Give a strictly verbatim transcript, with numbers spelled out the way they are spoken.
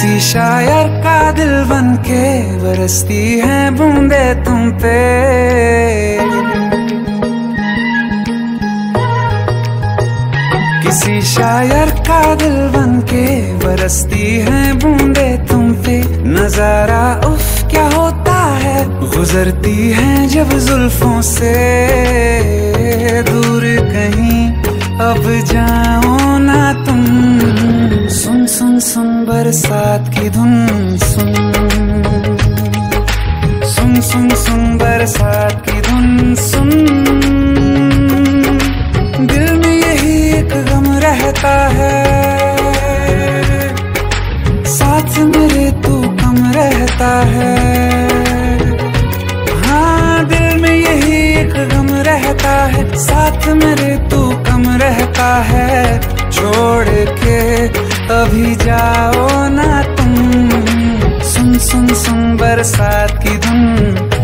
किसी शायर का दिल बन के बरसती है बूंदे तुम पे। किसी शायर का दिल बन के बरसती है बूंदे तुम पे। नजारा उफ क्या होता है, गुजरती है जब जुल्फों से दूर कहीं अब जाओ ना तुम। सुन सुन सुन बरसात की धुन सुन, सुन सुन सुन बरसात की धुन सुन। दिल में यही एक गम रहता है, साथ मेरे तू कम रहता है। हाँ दिल में यही एक गम रहता है, साथ मेरे तू कम रहता है। छोड़ के अभी जाओ ना तुम। सुन सुन सुन बरसात की धुन।